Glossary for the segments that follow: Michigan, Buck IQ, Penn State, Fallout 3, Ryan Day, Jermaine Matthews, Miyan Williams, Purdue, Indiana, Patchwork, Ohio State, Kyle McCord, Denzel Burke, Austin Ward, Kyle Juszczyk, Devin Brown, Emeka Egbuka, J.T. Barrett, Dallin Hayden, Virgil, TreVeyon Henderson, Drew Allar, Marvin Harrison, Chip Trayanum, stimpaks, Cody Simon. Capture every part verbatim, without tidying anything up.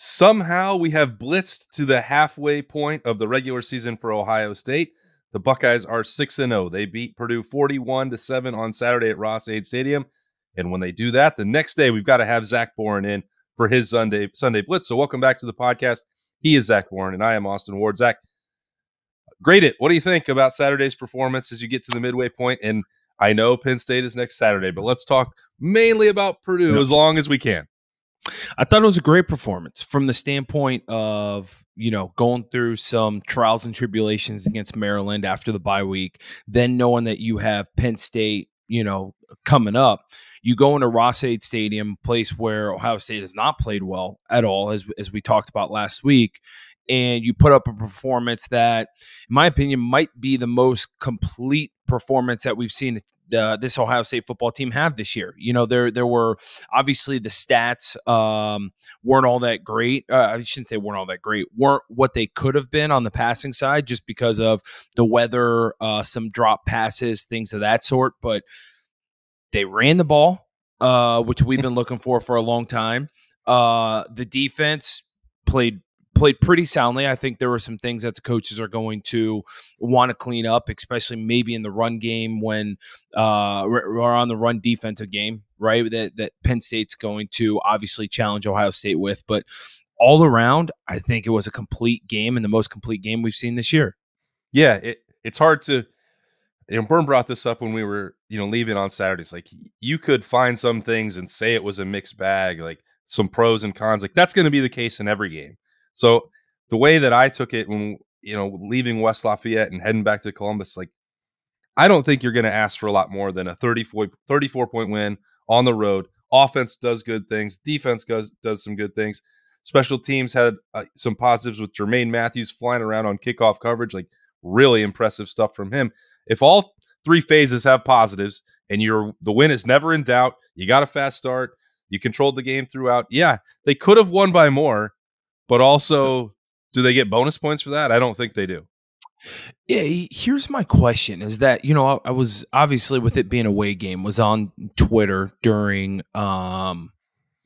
Somehow we have blitzed to the halfway point of the regular season for Ohio State. The Buckeyes are six and oh. They beat Purdue forty-one to seven on Saturday at Ross-Ade Stadium. And when they do that, the next day we've got to have Zach Boren in for his Sunday Sunday Blitz. So welcome back to the podcast. He is Zach Boren, and I am Austin Ward. Zach, grade it. What do you think about Saturday's performance as you get to the midway point? And I know Penn State is next Saturday, but let's talk mainly about Purdue no. as long as we can. I thought it was a great performance from the standpoint of, you know, going through some trials and tribulations against Maryland after the bye week, then knowing that you have Penn State, you know, coming up. You go into Ross-Ade Stadium, place where Ohio State has not played well at all, as, as we talked about last week, and you put up a performance that, in my opinion, might be the most complete performance that we've seen uh, this Ohio State football team have this year. You know, there there were obviously the stats um, weren't all that great. Uh, I shouldn't say weren't all that great. Weren't what they could have been on the passing side just because of the weather, uh, some drop passes, things of that sort. But they ran the ball, uh, which we've been looking for for a long time. Uh, the defense played Played pretty soundly. I think there were some things that the coaches are going to want to clean up, especially maybe in the run game when uh, or on the run defensive game, right? That that Penn State's going to obviously challenge Ohio State with. But all around, I think it was a complete game and the most complete game we've seen this year. Yeah, it, it's hard to. You know, Byrne brought this up when we were, you know, leaving on Saturdays. Like, you could find some things and say it was a mixed bag, like some pros and cons. Like, that's going to be the case in every game. So the way that I took it when, you know, leaving West Lafayette and heading back to Columbus, like, I don't think you're going to ask for a lot more than a thirty-four, thirty-four point win on the road. Offense does good things. Defense does, does some good things. Special teams had uh, some positives with Jermaine Matthews flying around on kickoff coverage, like really impressive stuff from him. If all three phases have positives and you're, the win is never in doubt, you got a fast start, you controlled the game throughout. Yeah, they could have won by more. But also, do they get bonus points for that? I don't think they do. Yeah, here's my question is that, you know, I was obviously with it being a away game, was on Twitter during, um,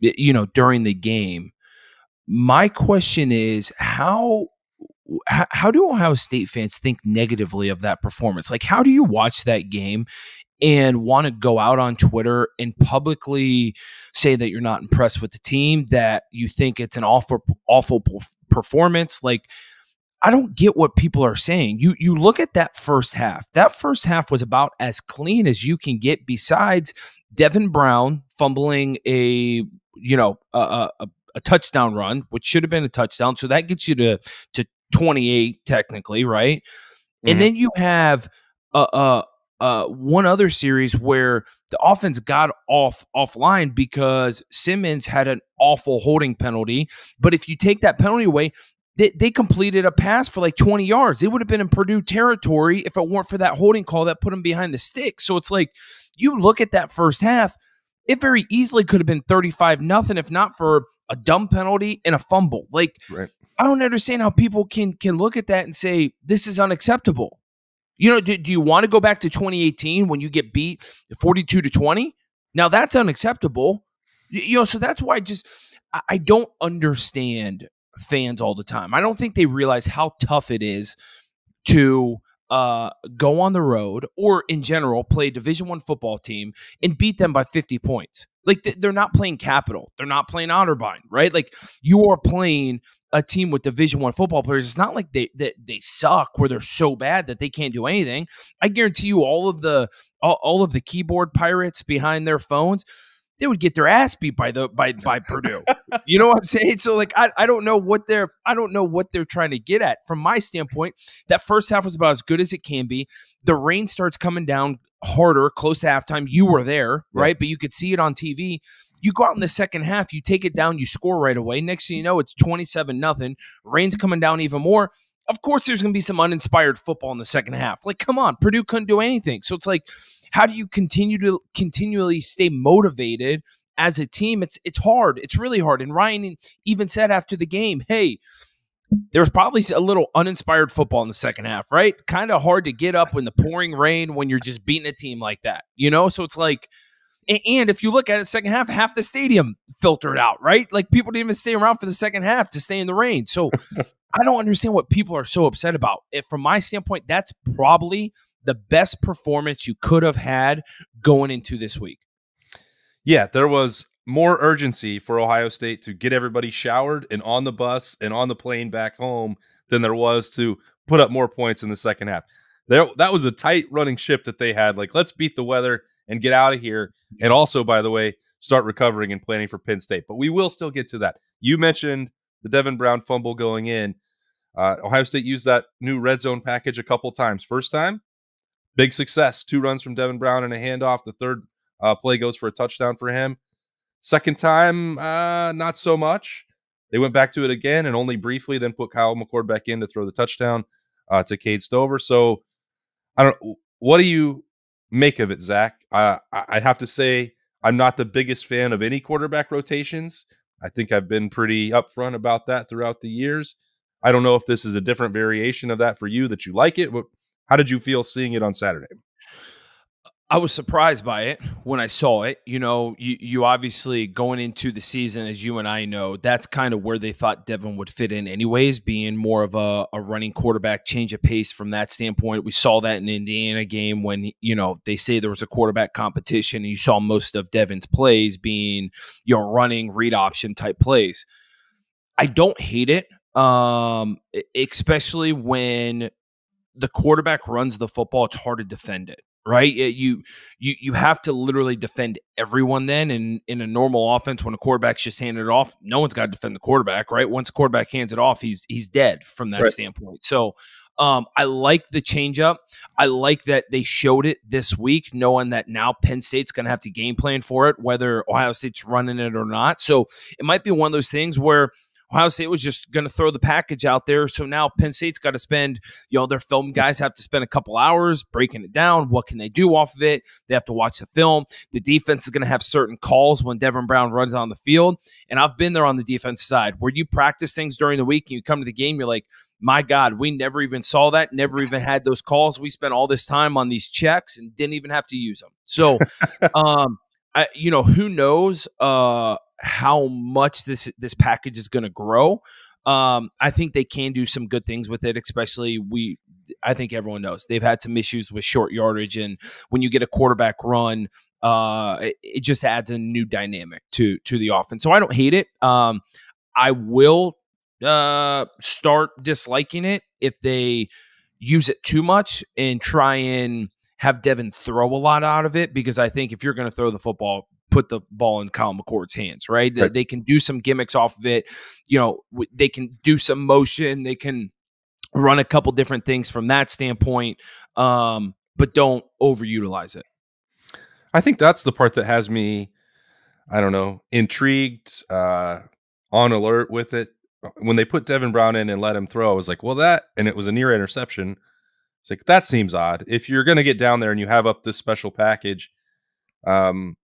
you know, during the game. My question is how how do Ohio State fans think negatively of that performance? Like, how do you watch that game and want to go out on Twitter and publicly say that you're not impressed with the team, that you think it's an awful, awful performance? Like, I don't get what people are saying. You you look at that first half. That first half was about as clean as you can get, besides Devin Brown fumbling a you know a a, a touchdown run, which should have been a touchdown. So that gets you to to twenty-eight technically, right? Mm-hmm. And then you have a. a Uh, one other series where the offense got off offline because Simmons had an awful holding penalty. But if you take that penalty away, they, they completed a pass for like twenty yards. It would have been in Purdue territory if it weren't for that holding call that put them behind the stick. So it's like, you look at that first half, it very easily could have been thirty-five nothing if not for a dumb penalty and a fumble. Like, right. I don't understand how people can can look at that and say, this is unacceptable. You know, do, do you want to go back to twenty eighteen when you get beat forty-two to twenty? Now that's unacceptable. You know, so that's why I just I don't understand fans all the time. I don't think they realize how tough it is to uh, go on the road or in general play a Division I football team and beat them by fifty points. Like, they're not playing Capital, they're not playing Otterbein, right? Like, you are playing a team with Division I football players. It's not like they, they they suck where they're so bad that they can't do anything. I guarantee you all of the all, all of the keyboard pirates behind their phones, they would get their ass beat by the by by Purdue. You know what I'm saying? So like I, I don't know what they're I don't know what they're trying to get at. From my standpoint, that first half was about as good as it can be. The rain starts coming down harder close to halftime. You were there, right? right? But you could see it on T V. You go out in the second half, you take it down, you score right away. Next thing you know, it's twenty-seven nothing. Rain's coming down even more. Of course, there's going to be some uninspired football in the second half. Like, come on, Purdue couldn't do anything. So it's like, how do you continue to continually stay motivated as a team? It's it's hard. It's really hard. And Ryan even said after the game, hey, there's probably a little uninspired football in the second half, right? Kind of hard to get up in the pouring rain when you're just beating a team like that, you know? So it's like, And if you look at it, second half, half the stadium filtered out, right? Like, people didn't even stay around for the second half to stay in the rain. So I don't understand what people are so upset about. If, from my standpoint, that's probably the best performance you could have had going into this week. Yeah, there was more urgency for Ohio State to get everybody showered and on the bus and on the plane back home than there was to put up more points in the second half. There, that was a tight running ship that they had. Like, let's beat the weather and get out of here. And also, by the way, start recovering and planning for Penn State. But we will still get to that. You mentioned the Devin Brown fumble going in. Uh, Ohio State used that new red zone package a couple times. First time, big success. Two runs from Devin Brown and a handoff. The third uh, play goes for a touchdown for him. Second time, uh, not so much. They went back to it again and only briefly, then put Kyle McCord back in to throw the touchdown uh, to Cade Stover. So I don't know. What do you make of it, Zach? Uh, I have to say I'm not the biggest fan of any quarterback rotations. I think I've been pretty upfront about that throughout the years. I don't know if this is a different variation of that for you, that you like it. But how did you feel seeing it on Saturday? I was surprised by it when I saw it. You know, you, you obviously going into the season, as you and I know, that's kind of where they thought Devin would fit in anyways, being more of a, a running quarterback, change of pace from that standpoint. We saw that in the Indiana game when, you know, they say there was a quarterback competition and you saw most of Devin's plays being, you know, running read option type plays. I don't hate it, um, especially when the quarterback runs the football, it's hard to defend it. Right? You, you, you have to literally defend everyone then. And in a normal offense, when a quarterback's just handed it off, no one's got to defend the quarterback, right? Once the quarterback hands it off, he's, he's dead from that right. standpoint. So um, I like the changeup. I like that they showed it this week, knowing that now Penn State's going to have to game plan for it, whether Ohio State's running it or not. So it might be one of those things where Ohio State was just going to throw the package out there. So now Penn State's got to spend, you know, their film guys have to spend a couple hours breaking it down. What can they do off of it? They have to watch the film. The defense is going to have certain calls when Devin Brown runs on the field. And I've been there on the defense side where you practice things during the week and you come to the game, you're like, my God, we never even saw that, never even had those calls. We spent all this time on these checks and didn't even have to use them. So, um, I, you know, who knows? Uh, how much this this package is going to grow. Um, I think they can do some good things with it, especially we I think everyone knows they've had some issues with short yardage, and when you get a quarterback run, uh, it, it just adds a new dynamic to to the offense. So I don't hate it. Um, I will uh, start disliking it if they use it too much and try and have Devin throw a lot out of it, because I think if you're going to throw the football, put the ball in Kyle McCord's hands, right? right? They can do some gimmicks off of it. You know, they can do some motion. They can run a couple different things from that standpoint, um, but don't overutilize it. I think that's the part that has me, I don't know, intrigued, uh, on alert with it. When they put Devin Brown in and let him throw, I was like, well, that, and it was a near interception. It's like, that seems odd. If you're going to get down there and you have up this special package, um,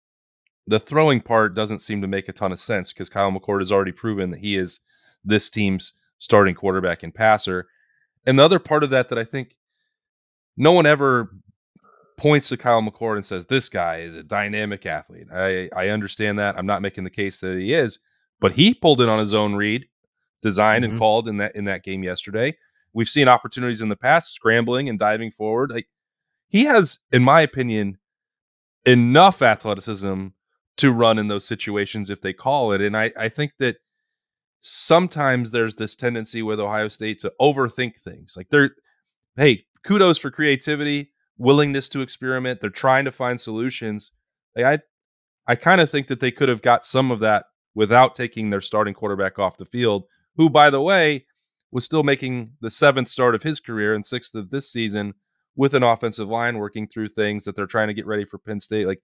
the throwing part doesn't seem to make a ton of sense, because Kyle McCord has already proven that he is this team's starting quarterback and passer. And the other part of that that I think no one ever points to Kyle McCord and says, this guy is a dynamic athlete. I, I understand that. I'm not making the case that he is, but he pulled it on his own read, designed mm-hmm. and called in that in that game yesterday. We've seen opportunities in the past, scrambling and diving forward. Like, he has, in my opinion, enough athleticism to run in those situations if they call it. And I, I think that sometimes there's this tendency with Ohio State to overthink things. Like, they're, hey, kudos for creativity, willingness to experiment. They're trying to find solutions. Like, I I kind of think that they could have got some of that without taking their starting quarterback off the field, who, by the way, was still making the seventh start of his career and sixth of this season with an offensive line working through things that they're trying to get ready for Penn State. Like,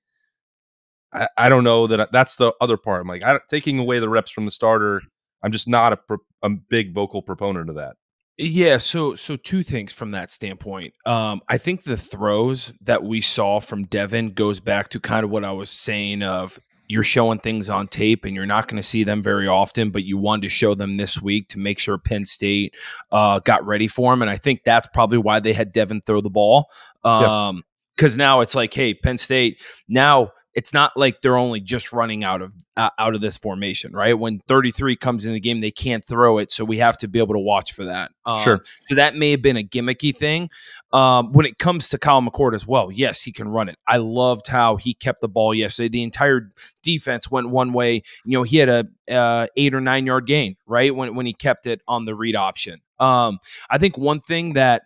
I don't know that I, that's the other part. I'm like, I don't, taking away the reps from the starter, I'm just not a, pro, a big vocal proponent of that. Yeah. So, so two things from that standpoint. Um, I think the throws that we saw from Devin goes back to kind of what I was saying of, you're showing things on tape and you're not going to see them very often, but you wanted to show them this week to make sure Penn State uh, got ready for him. And I think that's probably why they had Devin throw the ball. Um, yeah. Cause now it's like, hey, Penn State now, it's not like they're only just running out of uh, out of this formation, right? When thirty-three comes in the game, they can't throw it, so we have to be able to watch for that. Um, sure. So that may have been a gimmicky thing. Um, when it comes to Kyle McCord as well, yes, he can run it. I loved how he kept the ball yesterday. The entire defense went one way. You know, he had a uh, eight or nine yard gain, right? When when he kept it on the read option. Um, I think one thing that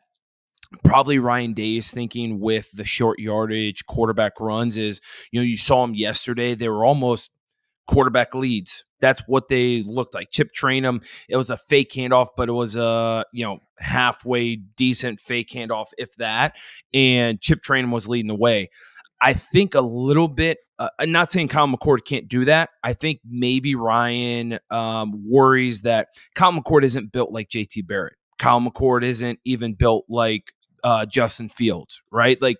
probably Ryan Day is thinking with the short yardage quarterback runs is, you know, you saw him yesterday. They were almost quarterback leads. That's what they looked like. Chip Trayanum, it was a fake handoff, but it was a, you know, halfway decent fake handoff, if that. And Chip Trayanum was leading the way. I think a little bit, uh, I'm not saying Kyle McCord can't do that. I think maybe Ryan um, worries that Kyle McCord isn't built like J T. Barrett. Kyle McCord isn't even built like uh, Justin Fields, right? Like,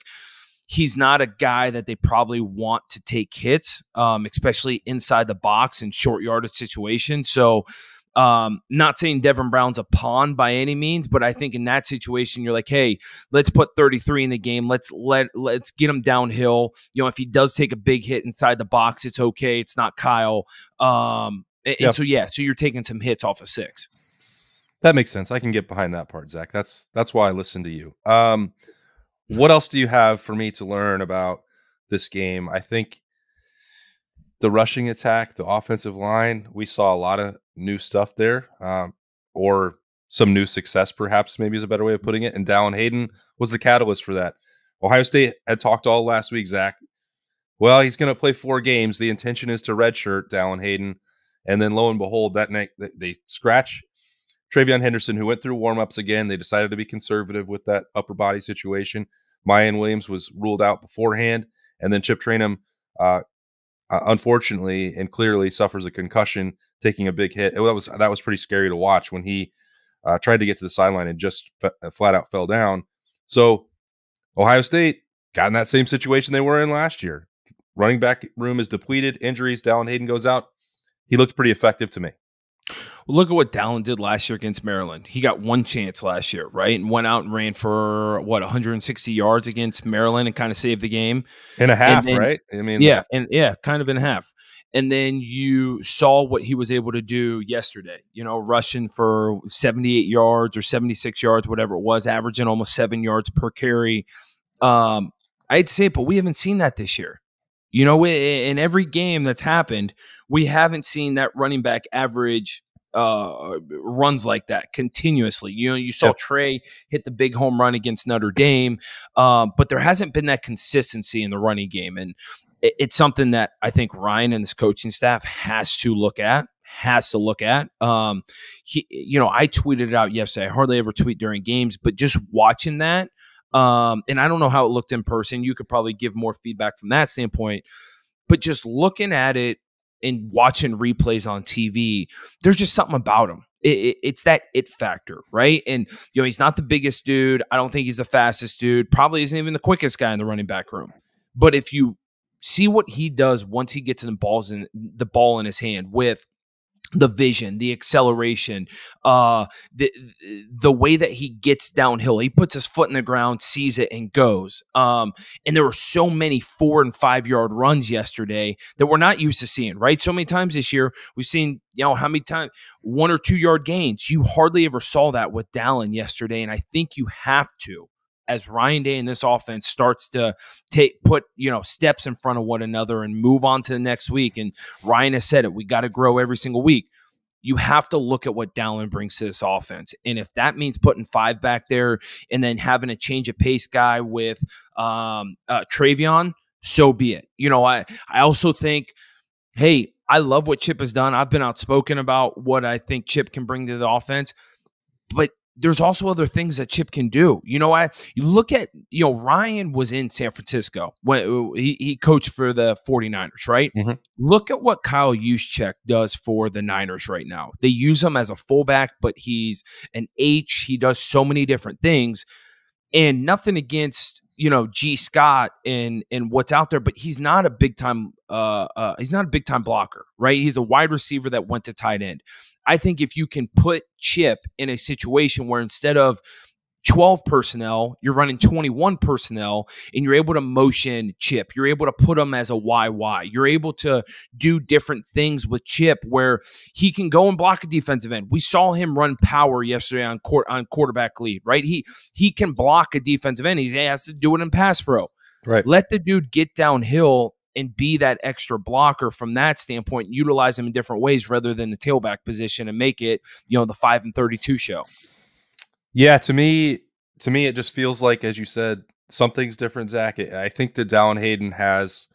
he's not a guy that they probably want to take hits, um, especially inside the box in short yardage situations. So um, not saying Devin Brown's a pawn by any means, but I think in that situation, you're like, hey, let's put thirty-three in the game. Let's let, let's get him downhill. You know, if he does take a big hit inside the box, it's okay. It's not Kyle. Um, and, yeah. and so, yeah, so you're taking some hits off of six. That makes sense. I can get behind that part, Zach. That's that's why I listen to you. Um, what else do you have for me to learn about this game? I think the rushing attack, the offensive line, we saw a lot of new stuff there, um, or some new success, perhaps, maybe is a better way of putting it. And Dallin Hayden was the catalyst for that. Ohio State had talked all last week, Zach. Well, he's going to play four games. The intention is to redshirt Dallin Hayden. And then, lo and behold, that night they scratch TreVeyon Henderson, who went through warmups again. They decided to be conservative with that upper body situation. Miyan Williams was ruled out beforehand. And then Chip Trayanum, uh, unfortunately and clearly, suffers a concussion, taking a big hit. That was that was pretty scary to watch when he uh, tried to get to the sideline and just f- flat out fell down. So Ohio State got in that same situation they were in last year. Running back room is depleted. Injuries. Dallin Hayden goes out. He looked pretty effective to me. Look at what Dallin did last year against Maryland. He got one chance last year, right? And went out and ran for, what, one hundred sixty yards against Maryland and kind of saved the game. In a half, then, right? I mean, yeah, and yeah, kind of in half. And then you saw what he was able to do yesterday, you know, rushing for seventy-eight yards or seventy-six yards, whatever it was, averaging almost seven yards per carry. Um, I'd say, but we haven't seen that this year. You know, in every game that's happened, we haven't seen that running back average uh, runs like that continuously. You know, you saw Trey hit the big home run against Notre Dame, um, but there hasn't been that consistency in the running game. And it, it's something that I think Ryan and his coaching staff has to look at, has to look at. Um, he, you know, I tweeted it out yesterday. I hardly ever tweet during games, but just watching that, Um, and I don't know how it looked in person. You could probably give more feedback from that standpoint, but just looking at it and watching replays on T V, there's just something about him. It, it, it's that it factor, right? And, you know, he's not the biggest dude. I don't think he's the fastest dude. Probably isn't even the quickest guy in the running back room. But if you see what he does once he gets in the balls in the ball in his hand with the vision, the acceleration, uh, the the way that he gets downhill. He puts his foot in the ground, sees it, and goes. Um, and there were so many four- and five-yard runs yesterday that we're not used to seeing, right? So many times this year, we've seen, you know, how many times, one- or two-yard gains. You hardly ever saw that with Dallin yesterday, and I think you have to, as Ryan Day and this offense starts to take put, you know, steps in front of one another and move on to the next week. And Ryan has said it, we got to grow every single week. You have to look at what Dallin brings to this offense. And if that means putting five back there and then having a change of pace guy with um, uh, TreVeyon, so be it. You know, I, I also think, hey, I love what Chip has done. I've been outspoken about what I think Chip can bring to the offense, but there's also other things that Chip can do. You know, I you look at, you know, Ryan was in San Francisco when he, he coached for the 49ers, right? Mm-hmm. Look at what Kyle Juszczyk does for the Niners right now. They use him as a fullback, but he's an H. He does so many different things, and nothing against, you know, G. Scott and and what's out there, but he's not a big time uh, uh he's not a big time blocker, right? He's a wide receiver that went to tight end. I think if you can put Chip in a situation where instead of twelve personnel, you're running twenty-one personnel, and you're able to motion Chip. You're able to put him as a Y Y. You're able to do different things with Chip where he can go and block a defensive end. We saw him run power yesterday on court, on quarterback lead, right? He he can block a defensive end. He has to do it in pass pro. Right. Let the dude get downhill and be that extra blocker from that standpoint, utilize him in different ways rather than the tailback position and make it, you know, the five and thirty-two show. Yeah, to me, to me, it just feels like, as you said, something's different, Zach. I think that Dallin Hayden has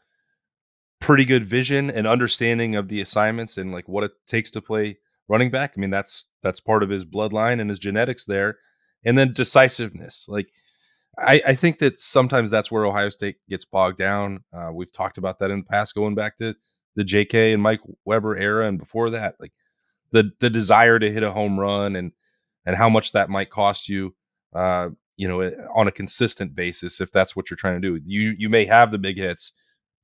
pretty good vision and understanding of the assignments and like what it takes to play running back. I mean, that's that's part of his bloodline and his genetics there. And then decisiveness. Like, I, I think that sometimes that's where Ohio State gets bogged down. Uh, we've talked about that in the past, going back to the J K and Mike Weber era and before that, like the the desire to hit a home run and and how much that might cost you, uh, you know, on a consistent basis if that's what you're trying to do. You you may have the big hits,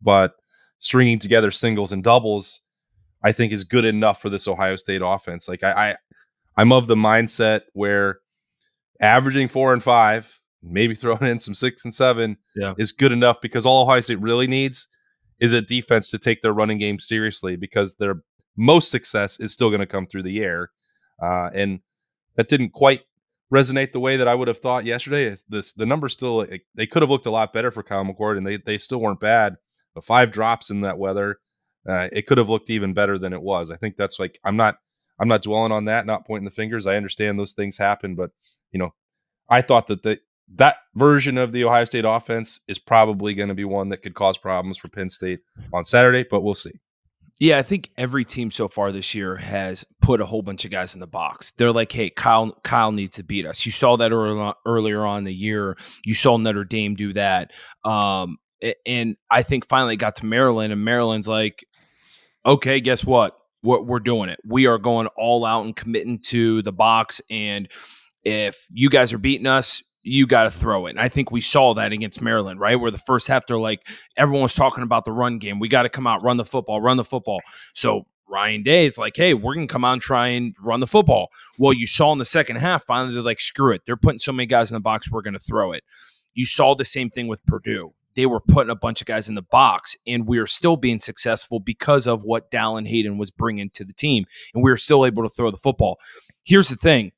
but stringing together singles and doubles, I think, is good enough for this Ohio State offense. Like I, I I'm of the mindset where averaging four and five, maybe throwing in some six and seven yeah. is good enough, because all Ohio State really needs is a defense to take their running game seriously, because their most success is still going to come through the air. Uh, and that didn't quite resonate the way that I would have thought yesterday. This, the numbers still, it, they could have looked a lot better for Kyle McCord, and they, they still weren't bad, but five drops in that weather, uh, it could have looked even better than it was. I think that's like, I'm not, I'm not dwelling on that, not pointing the fingers. I understand those things happen, but you know, I thought that the, that version of the Ohio State offense is probably going to be one that could cause problems for Penn State on Saturday, but we'll see. Yeah, I think every team so far this year has put a whole bunch of guys in the box. They're like, hey, Kyle Kyle needs to beat us. You saw that early on, earlier on in the year. You saw Notre Dame do that. Um, and I think finally it got to Maryland, and Maryland's like, okay, guess what? We're, we're doing it. We are going all out and committing to the box, and if you guys are beating us, you got to throw it. And I think we saw that against Maryland, right? Where the first half, they're like, everyone was talking about the run game. We got to come out, run the football, run the football. So Ryan Day is like, hey, we're going to come out and try and run the football. Well, you saw in the second half, finally, they're like, screw it. They're putting so many guys in the box, we're going to throw it. You saw the same thing with Purdue. They were putting a bunch of guys in the box, and we are still being successful because of what Dallin Hayden was bringing to the team. And we were still able to throw the football. Here's the thing.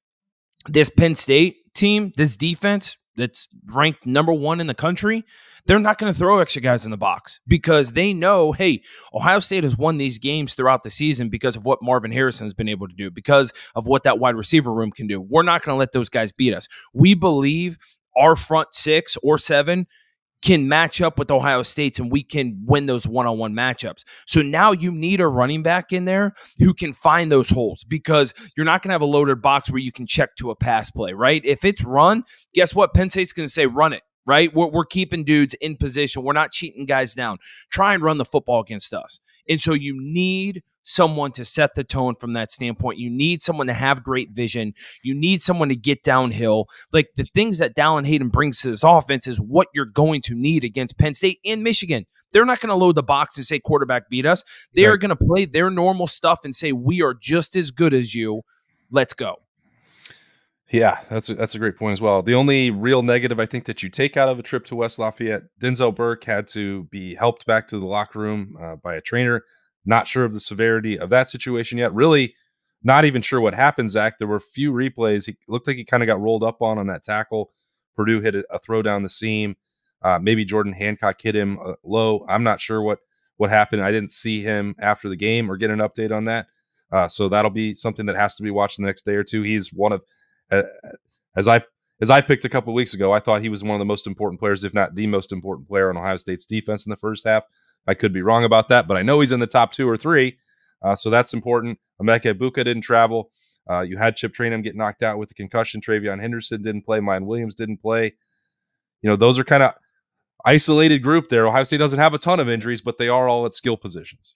This Penn State team, this defense that's ranked number one in the country, they're not going to throw extra guys in the box, because they know, hey, Ohio State has won these games throughout the season because of what Marvin Harrison has been able to do, because of what that wide receiver room can do. We're not going to let those guys beat us. We believe our front six or seven can match up with Ohio State's, and we can win those one-on-one matchups. So now you need a running back in there who can find those holes, because you're not going to have a loaded box where you can check to a pass play, right? If it's run, guess what? Penn State's going to say, run it, right? We're, we're keeping dudes in position. We're not cheating guys down. Try and run the football against us. And so you need someone to set the tone from that standpoint. You need someone to have great vision. You need someone to get downhill. Like, the things that Dallin Hayden brings to this offense is what you're going to need against Penn State and Michigan. They're not going to load the box and say quarterback beat us. They right. are going to play their normal stuff and say, we are just as good as you. Let's go. Yeah, that's a, that's a great point as well. The only real negative I think that you take out of a trip to West Lafayette, Denzel Burke had to be helped back to the locker room uh, by a trainer. Not sure of the severity of that situation yet. Really not even sure what happened, Zach. There were a few replays. He looked like he kind of got rolled up on on that tackle. Purdue hit a, a throw down the seam. Uh, maybe Jordan Hancock hit him uh, low. I'm not sure what, what happened. I didn't see him after the game or get an update on that. Uh, so that'll be something that has to be watched the next day or two. He's one of, uh, as I as I picked a couple of weeks ago, I thought he was one of the most important players, if not the most important player on Ohio State's defense in the first half. I could be wrong about that, but I know he's in the top two or three, uh, so that's important. Emeka Egbuka didn't travel. Uh, you had Chip Trayanum get knocked out with a concussion. TreVeyon Henderson didn't play. Miyan Williams didn't play. You know, those are kind of isolated group there. Ohio State doesn't have a ton of injuries, but they are all at skill positions.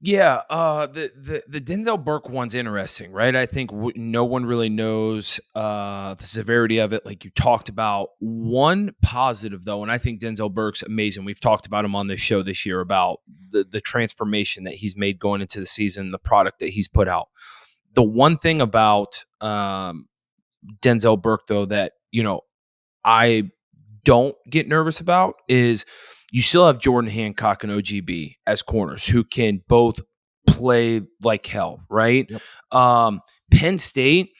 Yeah, uh, the, the the Denzel Burke one's interesting, right? I think w no one really knows uh, the severity of it, like you talked about. One positive, though, and I think Denzel Burke's amazing. We've talked about him on this show this year about the, the transformation that he's made going into the season, the product that he's put out. The one thing about um, Denzel Burke, though, that you know, I don't get nervous about is you still have Jordan Hancock and O G B as corners who can both play like hell, right? Yep. Um, Penn State,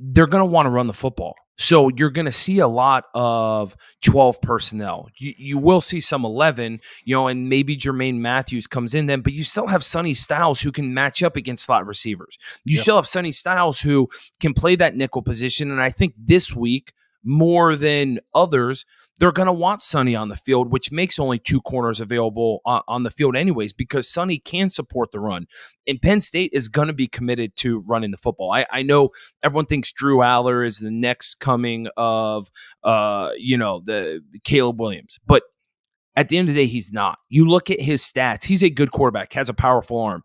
they're going to want to run the football. So you're going to see a lot of twelve personnel. You, you will see some eleven, you know, and maybe Jermaine Matthews comes in then, but you still have Sonny Styles who can match up against slot receivers. You yep. still have Sonny Styles who can play that nickel position. And I think this week, more than others, they're going to want Sonny on the field, which makes only two corners available on, on the field anyways, because Sonny can support the run. And Penn State is going to be committed to running the football. I, I know everyone thinks Drew Aller is the next coming of, uh, you know, the Caleb Williams. But at the end of the day, he's not. You look at his stats. He's a good quarterback, has a powerful arm.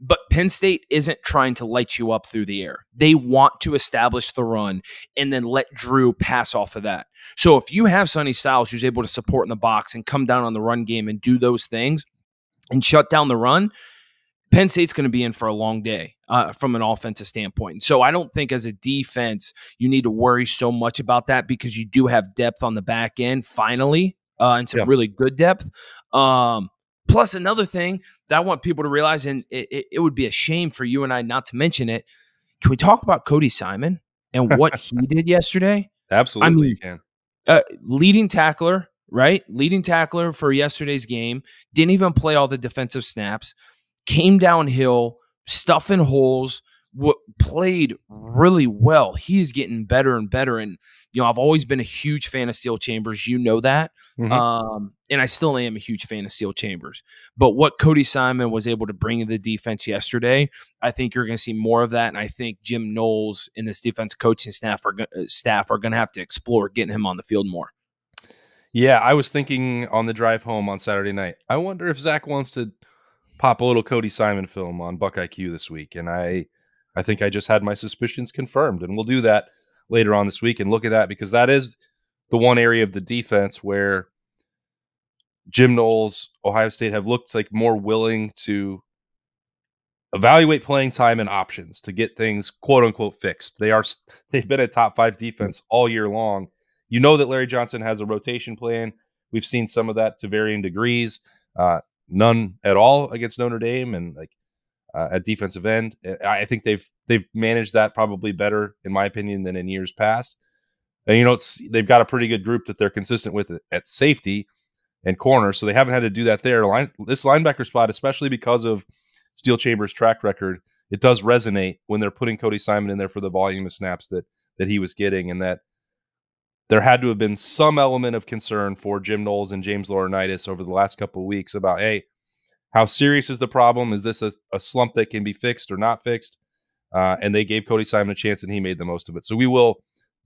But Penn State isn't trying to light you up through the air. They want to establish the run and then let Drew pass off of that. So if you have Sonny Styles who's able to support in the box and come down on the run game and do those things and shut down the run, Penn State's going to be in for a long day uh, from an offensive standpoint. And so I don't think as a defense you need to worry so much about that because you do have depth on the back end finally uh, and some yeah. really good depth. Um, plus another thing that I want people to realize, and it, it, it would be a shame for you and I not to mention it. Can we talk about Cody Simon and what he did yesterday? Absolutely, I mean, you can. Uh, leading tackler, right? Leading tackler for yesterday's game. Didn't even play all the defensive snaps. Came downhill, stuffing holes. What played really well. He is getting better and better. And, you know, I've always been a huge fan of Steel Chambers. You know that. Mm-hmm. Um, and I still am a huge fan of Steel Chambers. But what Cody Simon was able to bring to the defense yesterday, I think you're going to see more of that. And I think Jim Knowles and this defense coaching staff are, staff are going to have to explore getting him on the field more. Yeah, I was thinking on the drive home on Saturday night, I wonder if Zach wants to pop a little Cody Simon film on Buck I Q this week. And I... I think I just had my suspicions confirmed, and we'll do that later on this week and look at that because that is the one area of the defense where Jim Knowles, Ohio State have looked like more willing to evaluate playing time and options to get things quote unquote fixed. They are, they've been a top five defense all year long. You know that Larry Johnson has a rotation plan. We've seen some of that to varying degrees, uh, none at all against Notre Dame. And like, Uh, at defensive end, I think they've they've managed that probably better, in my opinion, than in years past. And you know, it's, they've got a pretty good group that they're consistent with at safety and corner, so they haven't had to do that there. Line, this linebacker spot, especially because of Steel Chambers' track record, it does resonate when they're putting Cody Simon in there for the volume of snaps that that he was getting, and that there had to have been some element of concern for Jim Knowles and James Laurinaitis over the last couple of weeks about, hey, how serious is the problem? Is this a, a slump that can be fixed or not fixed? Uh, and they gave Cody Simon a chance, and he made the most of it. So we will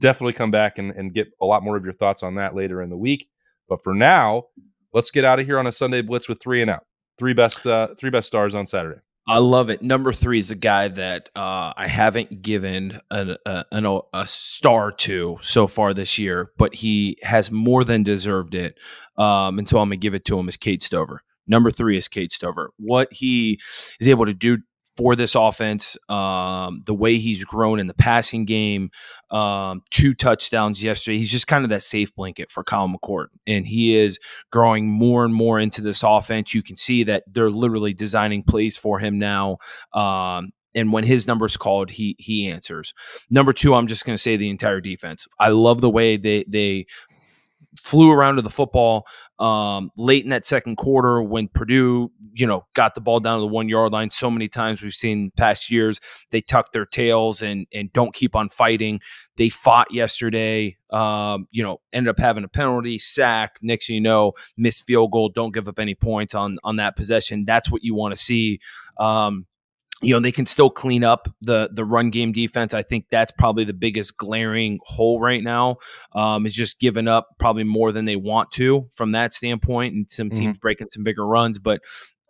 definitely come back and, and get a lot more of your thoughts on that later in the week. But for now, let's get out of here on a Sunday Blitz with three and out. Three best uh, three best stars on Saturday. I love it. Number three is a guy that uh, I haven't given an, a, an, a star to so far this year, but he has more than deserved it. Um, and so I'm going to give it to him as Cade Stover. Number three is Cade Stover. What he is able to do for this offense, um, the way he's grown in the passing game, um, two touchdowns yesterday. He's just kind of that safe blanket for Kyle McCord, and he is growing more and more into this offense. You can see that they're literally designing plays for him now. Um, And when his number's called, he he answers. Number two, I'm just going to say the entire defense. I love the way they they – flew around to the football um, late in that second quarter when Purdue, you know, got the ball down to the one yard line. So many times we've seen past years, they tuck their tails and and don't keep on fighting. They fought yesterday, um, you know, ended up having a penalty, sack. Next thing you know, missed field goal. Don't give up any points on on that possession. That's what you want to see. Um, You know, they can still clean up the the run game defense. I think that's probably the biggest glaring hole right now um, is just giving up probably more than they want to from that standpoint, and some teams mm-hmm. breaking some bigger runs. But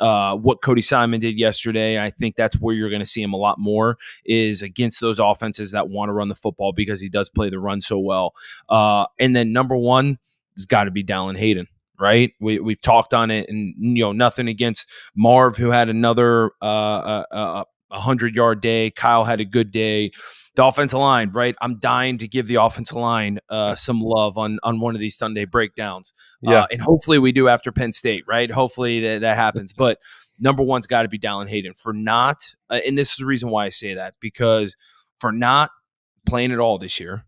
uh, what Cody Simon did yesterday, I think that's where you're going to see him a lot more, is against those offenses that want to run the football, because he does play the run so well. Uh, and then number one has got to be Dallin Hayden. Right, we we've talked on it, and you know, nothing against Marv, who had another uh, uh, uh, a hundred-yard day. Kyle had a good day. The offensive line, right? I'm dying to give the offensive line uh, some love on on one of these Sunday breakdowns. Yeah. Uh, and hopefully we do after Penn State, right? Hopefully that, that happens. But number one's got to be Dallin Hayden. For not uh, – and this is the reason why I say that, because for not playing at all this year,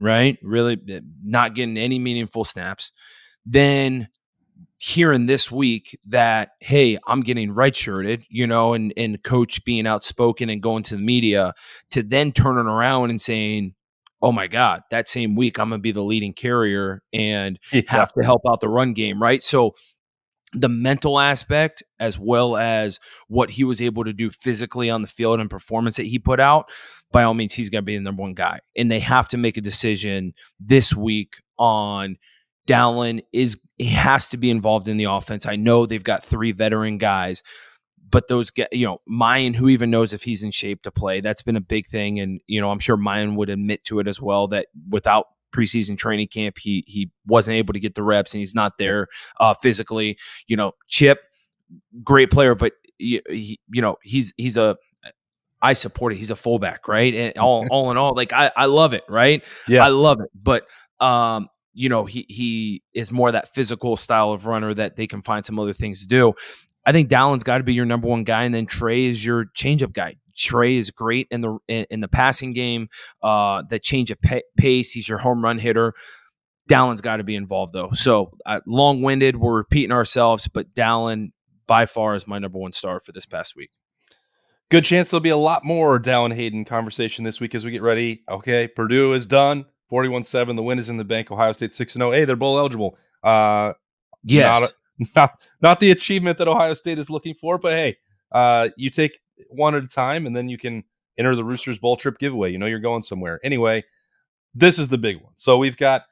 right, really not getting any meaningful snaps, then – hearing this week that, hey, I'm getting redshirted, you know, and and coach being outspoken and going to the media, to then turning around and saying, oh my God, that same week I'm going to be the leading carrier and yeah. have to help out the run game, right? So the mental aspect, as well as what he was able to do physically on the field and performance that he put out, by all means, he's going to be the number one guy. And they have to make a decision this week on Dallin is he has to be involved in the offense. I know they've got three veteran guys, but those get, you know, Miyan, who even knows if he's in shape to play? That's been a big thing, and you know, I'm sure Miyan would admit to it as well that without preseason training camp, he he wasn't able to get the reps, and he's not there uh, physically. You know, Chip, great player, but he, he, you know, he's he's a I support it. He's a fullback, right? And all all in all, like I I love it, right? Yeah, I love it, but um. you know, he he is more that physical style of runner that they can find some other things to do. I think Dallin's got to be your number one guy, and then Trey is your changeup guy. Trey is great in the in the passing game, uh, that change of pace. He's your home run hitter. Dallin's got to be involved, though. So uh, long-winded, we're repeating ourselves, but Dallin by far is my number one star for this past week. Good chance there'll be a lot more Dallin Hayden conversation this week as we get ready. Okay, Purdue is done. forty-one seven, the win is in the bank. Ohio State six and oh. Hey, they're bowl eligible. Uh, yes. Not, a, not, not the achievement that Ohio State is looking for, but hey, uh, you take one at a time, and then you can enter the Roosters Bowl trip giveaway. You know you're going somewhere. Anyway, this is the big one. So we've got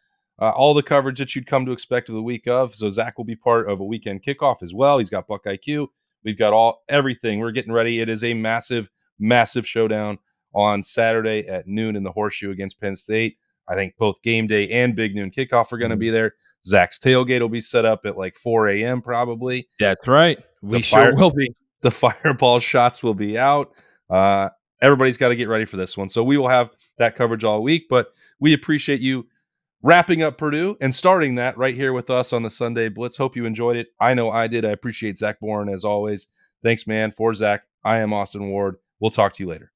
uh, all the coverage that you'd come to expect of the week of. So Zach will be part of a weekend kickoff as well. He's got Buck I Q. We've got all everything. We're getting ready. It is a massive, massive showdown on Saturday at noon in the Horseshoe against Penn State. I think both game day and big noon kickoff are going to be there. Zach's tailgate will be set up at like four a.m. probably. That's right. We sure will be. The fireball shots will be out. Uh, everybody's got to get ready for this one. So we will have that coverage all week, but we appreciate you wrapping up Purdue and starting that right here with us on the Sunday Blitz. Hope you enjoyed it. I know I did. I appreciate Zach Boren as always. Thanks, man. For Zach, I am Austin Ward. We'll talk to you later.